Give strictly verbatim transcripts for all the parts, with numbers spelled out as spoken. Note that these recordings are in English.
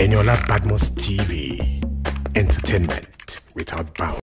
Eniola Badmus T V, entertainment without bounds.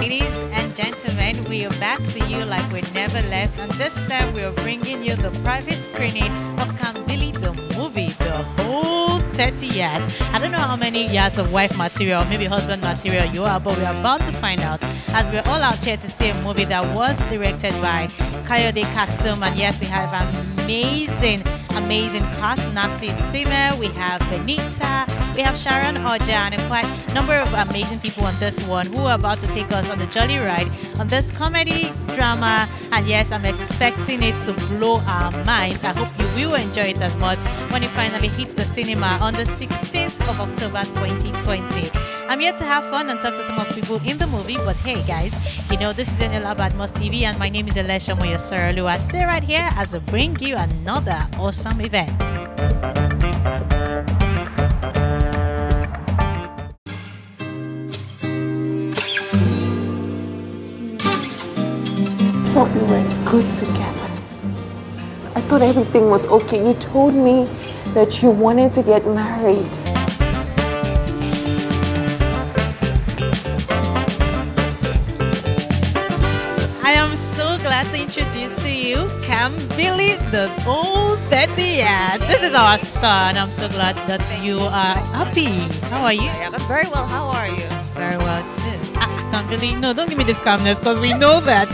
Ladies and gentlemen, we are back to you like we never left, and this time we are bringing you the private screening of Kambili the movie, the whole thirty yards. I don't know how many yards of wife material, maybe husband material you are, but we are bound to find out as we're all out here to see a movie that was directed by Kayode Kasum. And yes, we have an amazing amazing cast. Nancy Isime, we have Venita, we have Sharon Oja, and quite a number of amazing people on this one who are about to take us on the jolly ride on this comedy drama. And yes, I'm expecting it to blow our minds. I hope you will enjoy it as much when it finally hits the cinema on the sixteenth of October twenty twenty. I'm here to have fun and talk to some of the people in the movie, but hey guys, you know, this is Eniola Badmus T V and my name is Alisha Moyosore Lua. Stay right here as I bring you another awesome event. I thought we were good together. I thought everything was okay. You told me that you wanted to get married. I am so glad to introduce to you Kambili, the old thirty-year. This is our son. I'm so glad that you are happy. How are you? I'm very well. How are you? Very well too. Kambili, no, don't give me this calmness, because we know that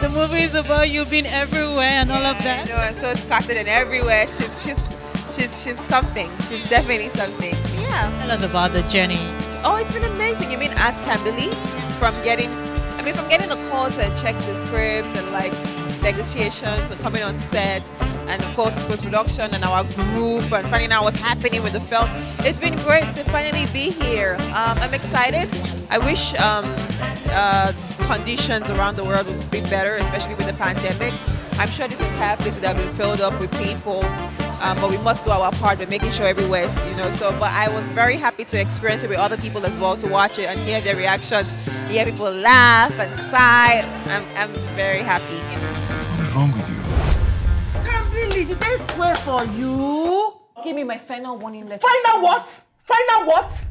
the movie is about you being everywhere and yeah, all of that. No, I'm so scattered and everywhere. She's she's she's she's something. She's definitely something. Yeah. Tell us about the journey. Oh, it's been amazing. You mean ask Kambili? Yeah. From getting, I mean, from getting a call to check the scripts and like negotiations and coming on set and of course post production and our group and finding out what's happening with the film. It's been great to finally be here. Um, I'm excited. I wish um, uh, conditions around the world would have been better, especially with the pandemic. I'm sure this entire place would have been filled up with people, um, but we must do our part by making sure everywhere is, you know, so, but I was very happy to experience it with other people as well, to watch it and hear their reactions, hear people laugh and sigh. I'm, I'm very happy. What's wrong with you? Kambili, did I swear for you? Give me my final warning letter. Final what? Final what?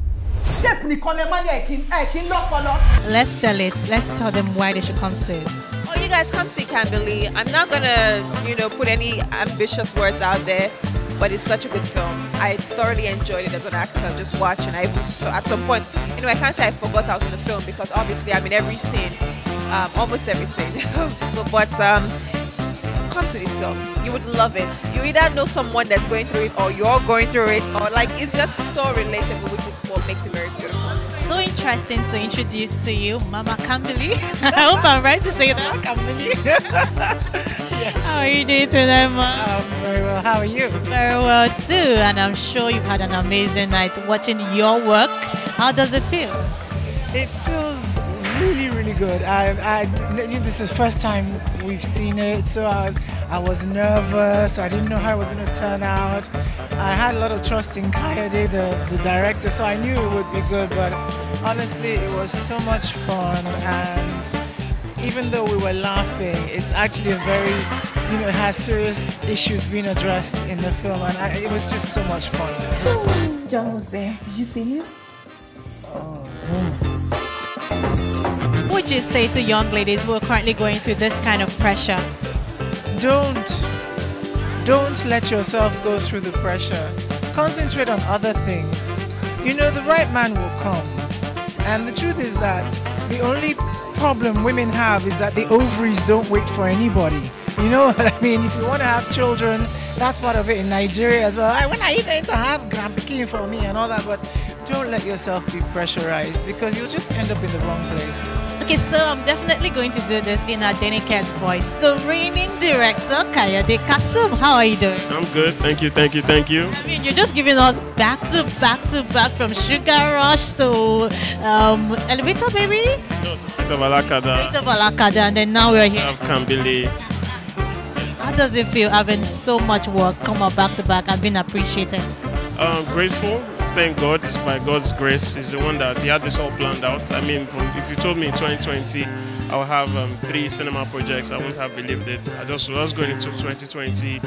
Let's sell it. Let's tell them why they should come see it. Oh, you guys come see Kambili. I'm not gonna, you know, put any ambitious words out there, but it's such a good film. I thoroughly enjoyed it as an actor, just watching. I so at some point, you know, I can't say I forgot I was in the film because obviously I'm in every scene, um, almost every scene. so, but um, come see this film. You would love it. You either know someone that's going through it, or you're going through it, or like it's just so relatable, which is what makes it very beautiful. So interesting to introduce to you, Mama Kambili. I hope I'm right to say that. Kambili. Yes. How are you doing today, Ma? Um, very well. How are you? Very well too. And I'm sure you've had an amazing night watching your work. How does it feel? It feels really, really good. I, I, this is the first time we've seen it, so I was, I was nervous. I didn't know how it was going to turn out. I had a lot of trust in Kayode, the, the director, so I knew it would be good, but honestly, it was so much fun, and even though we were laughing, it's actually a very, you know, it has serious issues being addressed in the film, and I, it was just so much fun. John was there. Did you see him? Oh, yeah. What would you say to young ladies who are currently going through this kind of pressure? Don't, don't let yourself go through the pressure. Concentrate on other things. You know, the right man will come. And the truth is that the only problem women have is that the ovaries don't wait for anybody. You know what I mean? If you want to have children, that's part of it in Nigeria as well. When are you going to have grandpicking for me and all that? But don't let yourself be pressurized because you'll just end up in the wrong place. Okay, so I'm definitely going to do this in Adenike's voice. The reigning director, Kayode Kasum. How are you doing? I'm good. Thank you, thank you, thank you. I mean, you're just giving us back to back to back from Sugar Rush to um, Elevator Baby? No, to Fate of Alakada. Fate of Alakada, and then now we're here. I have Kambili. How How does it feel having so much work come up back to back and being appreciated? I'm grateful. Thank God, by God's grace, is the one that He had this all planned out. I mean, from, if you told me in twenty twenty I'll have um, three cinema projects, I wouldn't have believed it. I just was going into twenty twenty,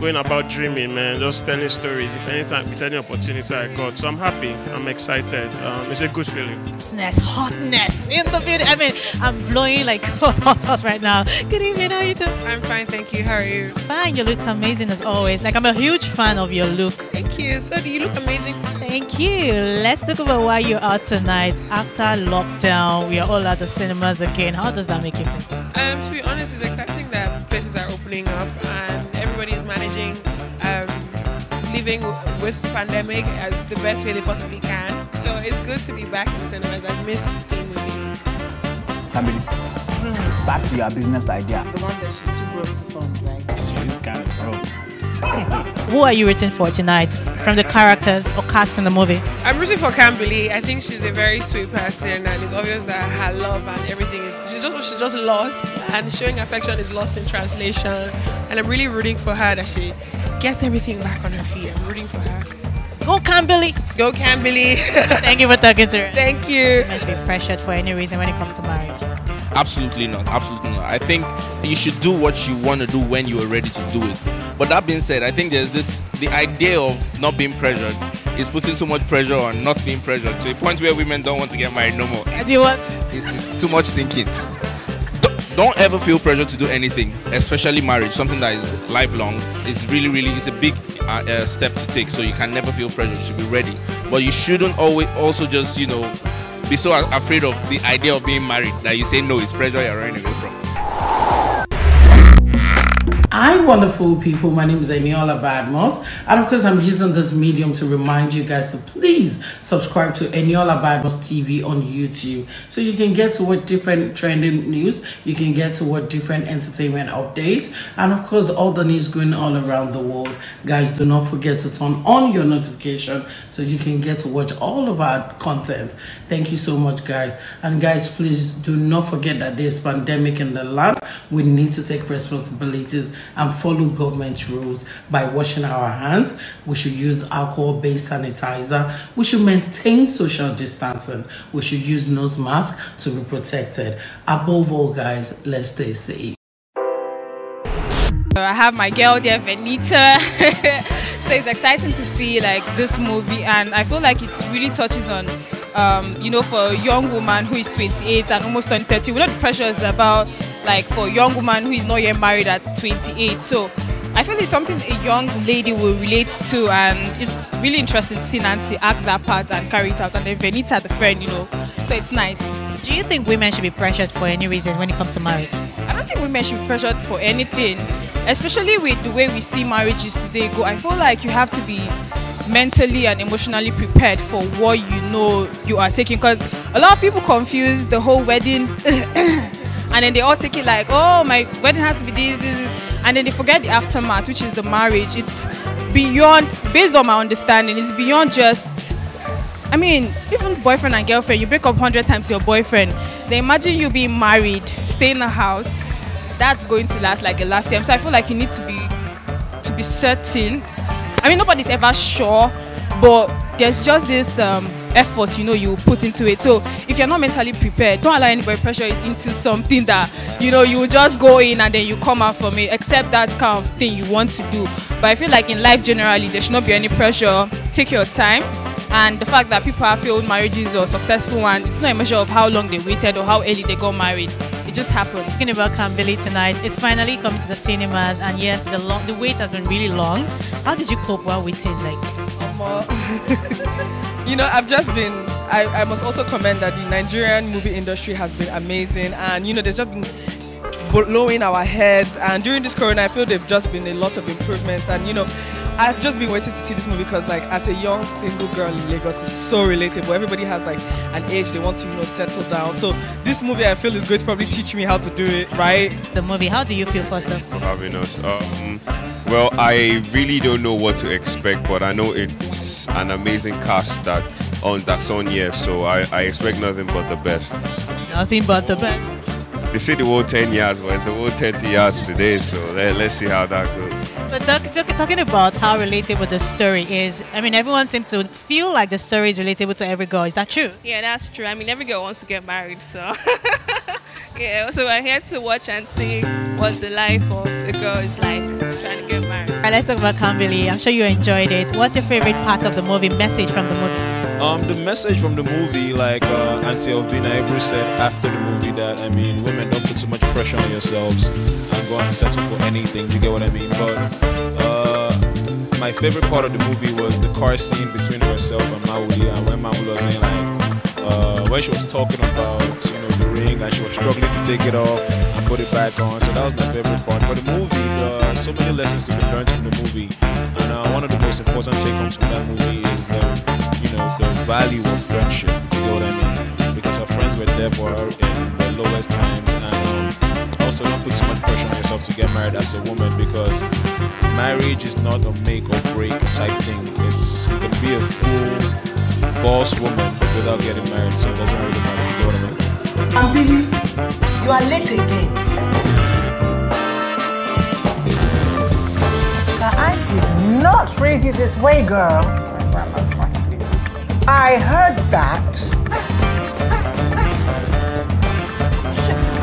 going about dreaming, man, just telling stories. If any time, with any opportunity I got, so I'm happy. I'm excited. Um, it's a good feeling. Hotness, hotness in the building. I mean, I'm blowing like hot, hot, hot right now. Good evening. How are you doing? I'm fine, thank you. How are you? Fine. You look amazing as always. Like, I'm a huge fan of your look. Thank you. So do you look amazing today? Thank you. Let's talk about why you're out tonight. After lockdown, we are all at the cinemas again. How does that make you feel? Um, to be honest, it's exciting that places are opening up and everybody is managing um, living with the pandemic as the best way they possibly can. So it's good to be back in the cinemas. I've missed seeing movies. Kambili, hmm. back to your business idea. The one that she's too broke to fund, like. She's kind of broke. Who are you rooting for tonight from the characters or cast in the movie? I'm rooting for Kambili. I think she's a very sweet person and it's obvious that her love and everything is, she's just, she's just lost, and showing affection is lost in translation, and I'm really rooting for her that she gets everything back on her feet. I'm rooting for her. Go Kambili! Go Kambili! Thank you for talking to her. Thank you. I should be pressured for any reason when it comes to marriage. Absolutely not. Absolutely not. I think you should do what you want to do when you are ready to do it. But that being said, I think there's this, the idea of not being pressured is putting so much pressure on not being pressured to a point where women don't want to get married no more. Do you want? It's, it's too much thinking. Don't, don't ever feel pressure to do anything, especially marriage, something that is lifelong. It's really, really, it's a big uh, uh, step to take, so you can never feel pressure. You should be ready. But you shouldn't always also just, you know, be so afraid of the idea of being married that you say no, it's pressure you're running away from. Hi wonderful people, my name is Eniola Badmus, and of course I'm using this medium to remind you guys to please subscribe to Eniola Badmus T V on YouTube, so you can get to what different trending news, you can get to what different entertainment updates, and of course all the news going all around the world. Guys, do not forget to turn on your notification so you can get to watch all of our content. Thank you so much guys, and guys please do not forget that there's pandemic in the land. We need to take responsibilities and follow government rules by washing our hands. We should use alcohol-based sanitizer. We should maintain social distancing. We should use nose masks to be protected. Above all, guys, let's stay safe. I have my girl there, Venita. So it's exciting to see like this movie, and I feel like it really touches on, um, you know, for a young woman who is twenty-eight and almost turned thirty, a lot of pressures about, like, for a young woman who is not yet married at twenty-eight. So I feel it's something a young lady will relate to, and it's really interesting to see Nancy act that part and carry it out, and then Venita, the friend, you know, so it's nice. Do you think women should be pressured for any reason when it comes to marriage? I don't think women should be pressured for anything, especially with the way we see marriages today go. I feel like you have to be mentally and emotionally prepared for what you know you are taking, because a lot of people confuse the whole wedding and then they all take it like, oh, my wedding has to be this, this, this, and then they forget the aftermath, which is the marriage. It's beyond, based on my understanding, it's beyond just, I mean, even boyfriend and girlfriend, you break up one hundred times your boyfriend, then imagine you being married, stay in the house, that's going to last like a lifetime. So I feel like you need to be, to be certain. I mean, nobody's ever sure, but there's just this um, effort, you know, you put into it. So if you're not mentally prepared, don't allow anybody pressure into something that, you know, you just go in and then you come out from it, except that kind of thing you want to do. But I feel like in life generally, there should not be any pressure. Take your time. And the fact that people have failed marriages or successful ones, it's not a measure of how long they waited or how early they got married. It just happened. It's going to be about Kambili tonight. It's finally coming to the cinemas, and yes, the long, the wait has been really long. How did you cope while waiting? Like, you know, I've just been, I, I must also commend that the Nigerian movie industry has been amazing, and you know, they've just been blowing our heads, and during this corona I feel they've just been a lot of improvements. And you know, I've just been waiting to see this movie because, like, as a young single girl in Lagos, it's so relatable. Everybody has like an age they want to, you know, settle down. So this movie, I feel, is going to probably teach me how to do it right. The movie. How do you feel, Foster? For having us. Um, well, I really don't know what to expect, but I know it's an amazing cast that on that's on here. So I, I expect nothing but the best. Nothing but the best. They say the whole ten years, but it's the whole thirty years today, so let, let's see how that goes. But talk, talk, talking about how relatable the story is, I mean, everyone seems to feel like the story is relatable to every girl. Is that true? Yeah, that's true. I mean, every girl wants to get married, so... yeah, so we're here to watch and see what the life of a girl is like trying to get married. All right, let's talk about Kambili. I'm sure you enjoyed it. What's your favorite part of the movie, message from the movie? Um, the message from the movie, like uh, Auntie Elvina Ibru said after the movie, that, I mean, women, don't put too much pressure on yourselves and go and settle for anything, you get what I mean? But uh, my favorite part of the movie was the car scene between herself and Mauli, and when Mauli was saying, like, uh, when she was talking about, you know, the ring, and she was struggling to take it off and put it back on, so that was my favorite part. But the movie, uh, so many lessons to be learned from the movie, and uh, one of the most important take-homes from that movie is uh, the value of friendship, you know what I mean? Because our friends were there for her in the lowest times, and um, also don't put so much pressure on yourself to get married as a woman, because marriage is not a make or break type thing. It's, you can be a full boss woman without getting married, so it doesn't really matter, you know what I mean? Kambili, you are late again. Now, I did not raise you this way, girl. I heard that. Shit,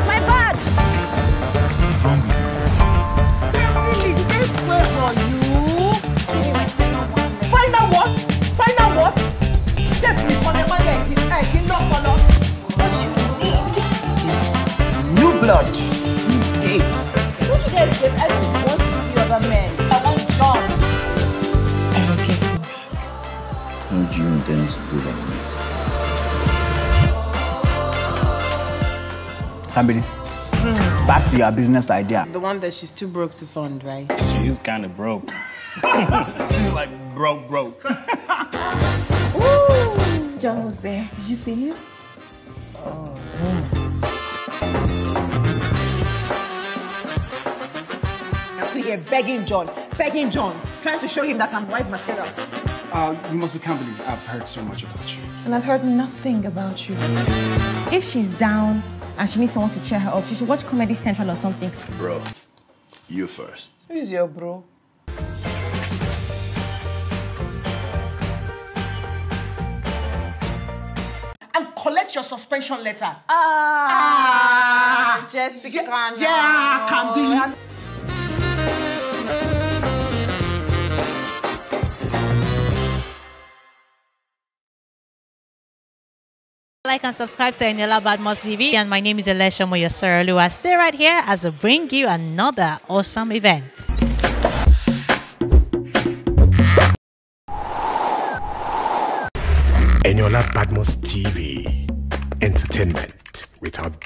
my bad. Kambili, they swear on you. Find out what? Find out what? Step me on the man like his eye, he not follow. What you need is new blood, new dates. Don't you guys get? I don't want to see other men. I want God. How do you intend to do that? Kambili, mm. back to your business idea. The one that she's too broke to fund, right? She's kind of broke. She's like broke, broke. Ooh, John was there. Did you see him? Oh. Mm. I'm still here begging John, begging John, trying to show him that I'm right myself. Uh, you must be Kambili. I've heard so much about you. And I've heard nothing about you. If she's down and she needs someone to cheer her up, she should watch Comedy Central or something. Bro, you first. Who's your bro? And collect your suspension letter. Ah! ah Jessica. Yeah, yeah Kambili. Like and subscribe to Eniola Badmus T V, and my name is Alisha Moyosore Lua. Stay right here as I bring you another awesome event. Eniola Badmus T V, entertainment without bounds.